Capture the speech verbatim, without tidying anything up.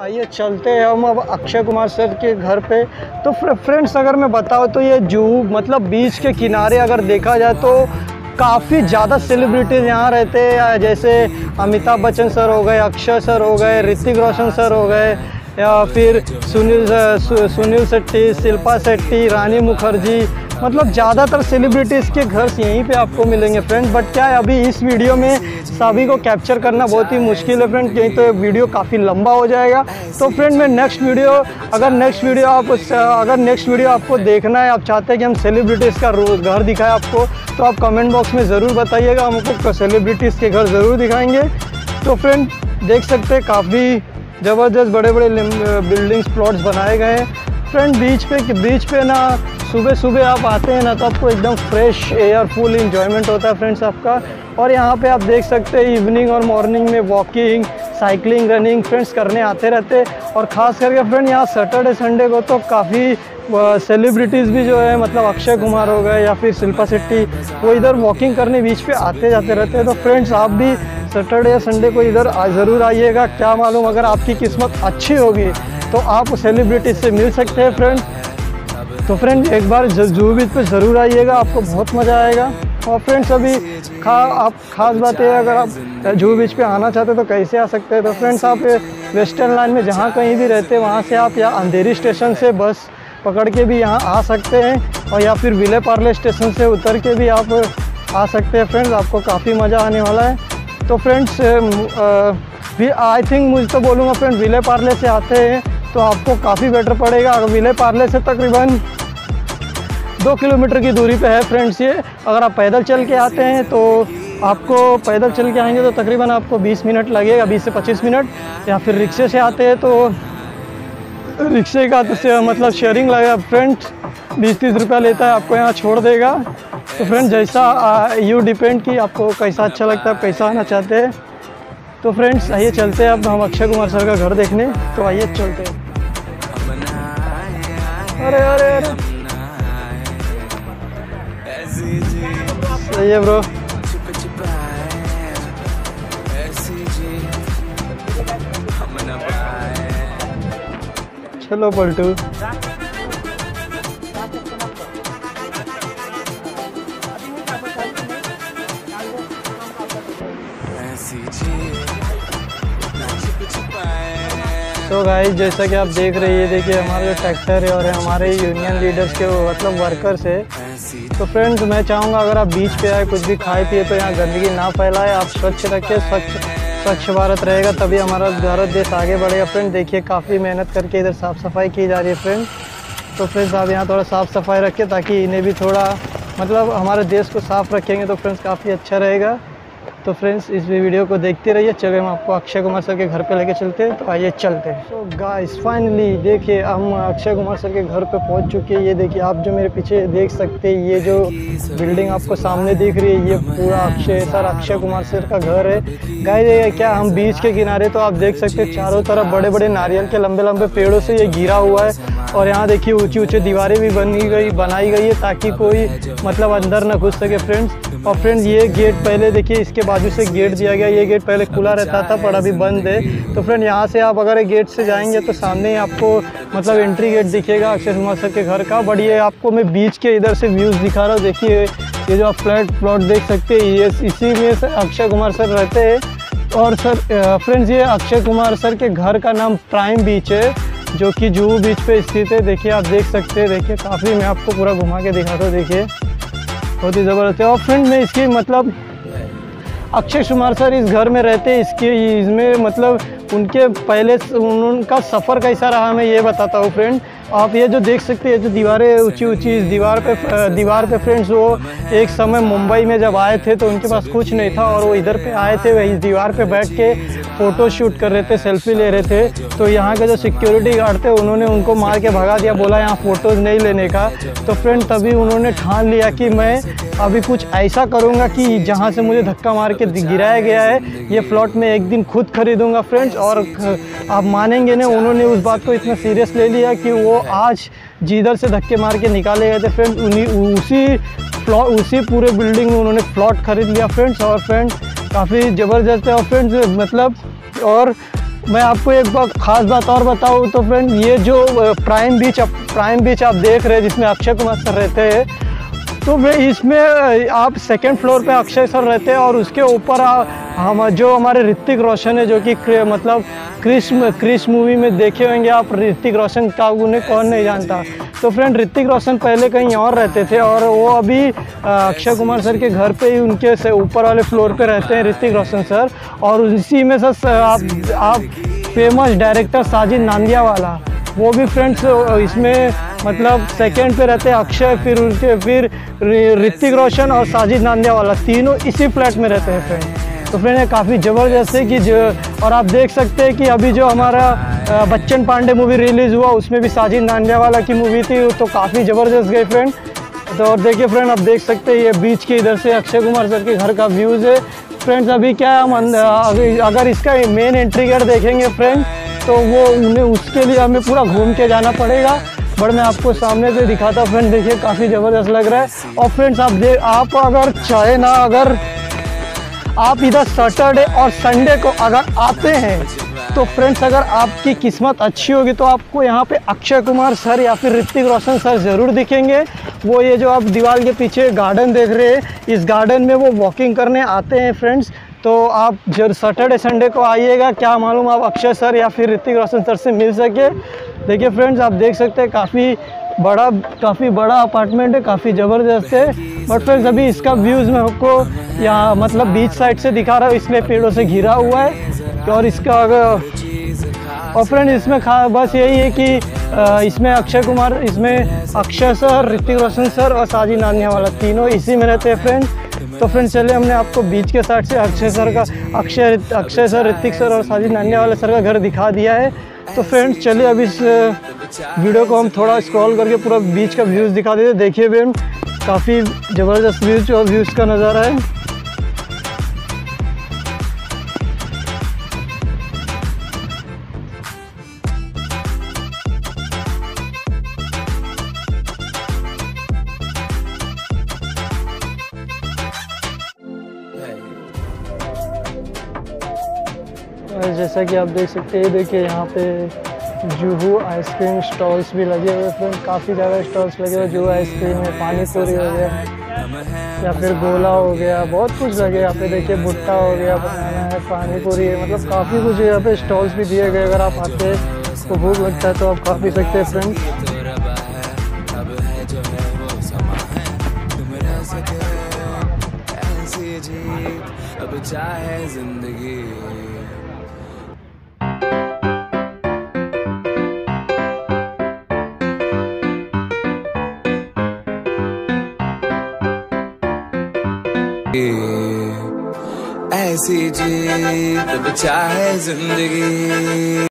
आइए चलते हैं हम अब अक्षय कुमार सर के घर पे। तो फ्रेंड्स अगर मैं बताऊँ तो ये जूहू मतलब बीच के किनारे अगर देखा जाए तो काफ़ी ज़्यादा सेलिब्रिटीज़ यहाँ रहते हैं, जैसे अमिताभ बच्चन सर हो गए, अक्षय सर हो गए, ऋतिक रोशन सर हो गए, या फिर सुनील सु, सुनील शेट्टी, शिल्पा शेट्टी, रानी मुखर्जी, मतलब ज़्यादातर सेलिब्रिटीज़ के घर यहीं पे आपको मिलेंगे फ्रेंड्स। बट क्या है अभी इस वीडियो में सभी को कैप्चर करना बहुत ही मुश्किल है फ्रेंड, क्योंकि तो वीडियो काफ़ी लंबा हो जाएगा। तो फ्रेंड मैं नेक्स्ट वीडियो अगर नेक्स्ट वीडियो आप अगर नेक्स्ट वीडियो आपको देखना है, आप चाहते हैं कि हम सेलिब्रिटीज़ का घर दिखाएं आपको, तो आप कमेंट बॉक्स में ज़रूर बताइएगा, हम आपको सेलिब्रिटीज़ के घर ज़रूर दिखाएँगे। तो फ्रेंड देख सकते हैं काफ़ी ज़बरदस्त बड़े बड़े बिल्डिंग्स प्लॉट्स बनाए गए हैं फ्रेंड। बीच पे बीच पे ना सुबह सुबह आप आते हैं ना तो आपको एकदम फ्रेश एयर फुल इंजॉयमेंट होता है फ्रेंड्स आपका। और यहाँ पे आप देख सकते हैं इवनिंग और मॉर्निंग में वॉकिंग, साइकिलिंग, रनिंग फ्रेंड्स करने आते रहते। और ख़ास करके फ्रेंड यहाँ सैटरडे संडे को तो काफ़ी सेलिब्रिटीज़ भी जो है मतलब अक्षय कुमार हो गए या फिर शिल्पा शेट्टी, वो इधर वॉकिंग करने बीच पे आते जाते रहते हैं। तो फ्रेंड्स आप भी सैटरडे या संडे को इधर ज़रूर आइएगा, क्या मालूम अगर आपकी किस्मत अच्छी होगी तो आप सेलिब्रिटीज से मिल सकते हैं फ्रेंड। तो फ्रेंड एक बार जूहू बीच पे ज़रूर आइएगा, आपको बहुत मज़ा आएगा। और फ्रेंड्स अभी खा आप खास बात है अगर आप जूहू बीच पे आना चाहते तो कैसे आ सकते हैं, तो फ्रेंड्स आप वेस्टर्न लाइन में जहाँ कहीं भी रहते हैं वहाँ से आप या अंधेरी स्टेशन से बस पकड़ के भी यहाँ आ सकते हैं, और या फिर विले पार्ले स्टेशन से उतर के भी आप आ सकते हैं फ्रेंड्स, आपको काफ़ी मज़ा आने वाला है। तो फ्रेंड्स भी आई थिंक मुझे तो बोलूँगा फ्रेंड विले पार्ले से आते हैं तो आपको काफ़ी बेटर पड़ेगा। विले पार्ले से तकरीबन दो किलोमीटर की दूरी पे है फ्रेंड्स ये, अगर आप पैदल चल के आते हैं तो आपको पैदल चल के आएंगे तो तकरीबन आपको बीस मिनट लगेगा, बीस से पच्चीस मिनट, या फिर रिक्शे से आते हैं तो रिक्शे का तो मतलब शेयरिंग लगेगा फ्रेंड्स, बीस तीस रुपया लेता है, आपको यहाँ छोड़ देगा। तो फ्रेंड जैसा यू डिपेंड कि आपको कैसा अच्छा लगता है, आप कैसा आना चाहते हैं। तो फ्रेंड्स आइए चलते हैं अब हम अक्षय कुमार सर का घर देखने, तो आइए चलते हैं। अरे अरे अरे सही है ब्रो। हेलो पलटू, तो गाइस जैसा कि आप देख रहे हैं देखिए हमारे ट्रैक्टर है और हमारे यूनियन लीडर्स के मतलब वर्कर्स है। तो फ्रेंड्स मैं चाहूँगा अगर आप बीच पे आए कुछ भी खाए पिए तो यहाँ गंदगी ना फैलाए, आप स्वच्छ रखें, स्वच्छ स्वच्छ भारत रहेगा तभी हमारा भारत देश आगे बढ़ेगा। फ्रेंड देखिए काफ़ी मेहनत करके इधर साफ़ सफाई की जा रही है फ्रेंड। तो फ्रेंड्स आप यहाँ थोड़ा साफ़ सफाई रखें ताकि इन्हें भी थोड़ा मतलब हमारे देश को साफ़ रखेंगे तो फ्रेंड्स काफ़ी अच्छा रहेगा। तो फ्रेंड्स इस वीडियो को देखते रहिए, चलिए हम आपको अक्षय कुमार सर के घर पे लेके चलते हैं, तो आइए चलते हैं। तो गाइस फाइनली देखिए हम अक्षय कुमार सर के घर पे पहुंच चुके हैं। ये देखिए आप जो मेरे पीछे देख सकते हैं ये जो बिल्डिंग आपको सामने दिख रही है ये पूरा अक्षय सर अक्षय कुमार सर का घर है। गाइस क्या हम बीच के किनारे, तो आप देख सकते हैं चारों तरफ बड़े बड़े नारियल के लंबे लंबे पेड़ों से ये घिरा हुआ है, और यहाँ देखिए ऊँची ऊँची दीवारें भी बनी गई बनाई गई है ताकि कोई मतलब अंदर ना घुस सके फ्रेंड्स। और फ्रेंड्स ये गेट पहले देखिए इसके बाजू से गेट दिया गया, ये गेट पहले खुला रहता था पर अभी बंद है। तो फ्रेंड यहाँ से आप अगर गेट से जाएंगे तो सामने आपको मतलब एंट्री गेट दिखेगा अक्षय कुमार सर के घर का। बट ये आपको मैं बीच के इधर से व्यूज़ दिखा रहा हूँ, देखिए ये जो आप फ्लैट प्लॉट देख सकते हैं ये इसी में अक्षय कुमार सर रहते हैं। और सर फ्रेंड्स ये अक्षय कुमार सर के घर का नाम प्राइम बीच है जो कि जूहू बीच पे स्थित है। देखिए आप देख सकते हैं, देखिए काफ़ी मैं आपको पूरा घुमा के दिखाता हूँ, देखिए बहुत ही ज़बरदस्त है। और फ्रेंड में इसकी मतलब अक्षय कुमार सर इस घर में रहते हैं, इसके इसमें मतलब उनके पहले उनका सफ़र कैसा रहा मैं ये बताता हूँ फ्रेंड। आप ये जो देख सकते हैं जो दीवारें ऊंची ऊंची इस दीवार पे दीवार पे फ्रेंड्स वो एक समय मुंबई में जब आए थे तो उनके पास कुछ नहीं था और वो इधर पे आए थे, वह इस दीवार पे बैठ के फ़ोटो शूट कर रहे थे, सेल्फी ले रहे थे। तो यहाँ के जो सिक्योरिटी गार्ड थे उन्होंने उनको मार के भगा दिया, बोला यहाँ फ़ोटोज़ नहीं लेने का। तो फ्रेंड तभी उन्होंने ठान लिया कि मैं अभी कुछ ऐसा करूँगा कि जहाँ से मुझे धक्का मार के गिराया गया है ये प्लॉट मैं एक दिन खुद खरीदूँगा फ्रेंड्स। और आप मानेंगे ना उन्होंने उस बात को इतना सीरियस ले लिया कि वो आज जिधर से धक्के मार के निकाले गए थे फ्रेंड उन्हीं उसी प्लॉट उसी पूरे बिल्डिंग में उन्होंने प्लॉट खरीद लिया फ्रेंड्स। और फ्रेंड काफ़ी ज़बरदस्त है और फ्रेंड्स मतलब और मैं आपको एक बहुत खास बात और बताऊं तो फ्रेंड, ये जो प्राइम बीच प्राइम बीच आप देख रहे हैं जिसमें अक्षय कुमार सर रहते हैं, तो वे इसमें आप सेकंड फ्लोर पे अक्षय सर रहते हैं और उसके ऊपर हम जो हमारे ऋतिक रोशन है जो कि मतलब क्रिश क्रिश मूवी में देखे होंगे आप ऋतिक रोशन का, उन्हें कौन नहीं जानता। तो फ्रेंड ऋतिक रोशन पहले कहीं और रहते थे और वो अभी अक्षय कुमार सर के घर पे ही उनके से ऊपर वाले फ्लोर पे रहते हैं ऋतिक रोशन सर। और उसी में सर आप आप फेमस डायरेक्टर साजिद नाडियाडवाला, वो भी फ्रेंड्स इसमें मतलब सेकंड पे रहते हैं अक्षय, फिर उनके फिर ऋतिक रोशन और साजिद नाडियाडवाला तीनों इसी फ्लैट में रहते हैं फ्रेंड। तो फ्रेंड ये काफ़ी ज़बरदस्त है कि जो, और आप देख सकते हैं कि अभी जो हमारा बच्चन पांडे मूवी रिलीज़ हुआ उसमें भी साजिद नाडियाडवाला की मूवी थी, तो काफ़ी ज़बरदस्त गई फ्रेंड। तो और देखिए फ्रेंड आप देख सकते हैं ये बीच के इधर से अक्षय कुमार सर के घर का व्यूज़ है फ्रेंड्स। अभी क्या हम अगर इसका मेन एंट्री गेट देखेंगे फ्रेंड तो वो उन्हें उसके लिए हमें पूरा घूम के जाना पड़ेगा, बट मैं आपको सामने से दिखाता हूँ फ्रेंड। देखिए काफ़ी ज़बरदस्त लग रहा है। और फ्रेंड्स आप देख आप अगर चाहे ना अगर आप इधर सैटरडे और संडे को अगर आते हैं तो फ्रेंड्स अगर आपकी किस्मत अच्छी होगी तो आपको यहाँ पे अक्षय कुमार सर या फिर ऋतिक रोशन सर ज़रूर दिखेंगे। वो ये जो आप दीवार के पीछे गार्डन देख रहे हैं, इस गार्डन में वो वॉकिंग करने आते हैं फ्रेंड्स। तो आप जब सैटरडे संडे को आइएगा, क्या मालूम आप अक्षय सर या फिर ऋतिक रोशन सर से मिल सके। देखिए फ्रेंड्स आप देख सकते हैं काफ़ी बड़ा काफ़ी बड़ा अपार्टमेंट है, काफ़ी ज़बरदस्त है। बट फ्रेंड्स अभी इसका व्यूज़ मैं आपको यहाँ मतलब बीच साइड से दिखा रहा हूँ, इसलिए पेड़ों से घिरा हुआ है। और इसका अगर और फ्रेंड इसमें खा बस यही है कि इसमें अक्षय कुमार इसमें अक्षय सर, ऋतिक रोशन सर और साजिद नाडियाडवाला तीनों इसी में रहते हैं फ्रेंड। तो फ्रेंड चलिए हमने आपको बीच के साइड से अक्षय सर का अक्षय अक्षय सर ऋतिक सर और साजिद नाडियाडवाला सर का घर दिखा दिया है। तो फ्रेंड्स चलिए अब इस वीडियो को हम थोड़ा स्क्रॉल करके पूरा बीच का व्यूज़ दिखा देते। देखिए फ्रेंड काफ़ी ज़बरदस्त व्यूज और व्यूज़ का नज़ारा है। जैसा कि आप देख सकते हैं, देखिए यहाँ पे जूहू आइसक्रीम स्टॉल्स भी लगे हुए फ्रेंड, काफ़ी ज़्यादा स्टॉल्स लगे हुए। जूहू आइसक्रीम में पानी पूरी हो गया या फिर गोला हो गया, बहुत कुछ लगे यहाँ पे। देखिए भुट्टा हो गया, बनाना है, पानी पूरी है, मतलब काफ़ी कुछ यहाँ पे स्टॉल्स भी दिए गए। अगर आप आते हैं तो भूख लगता है तो आप खा भी सकते हैं फ्रेंड। अब चाहे जिंदगी ऐसी जी, अब चाहे जिंदगी।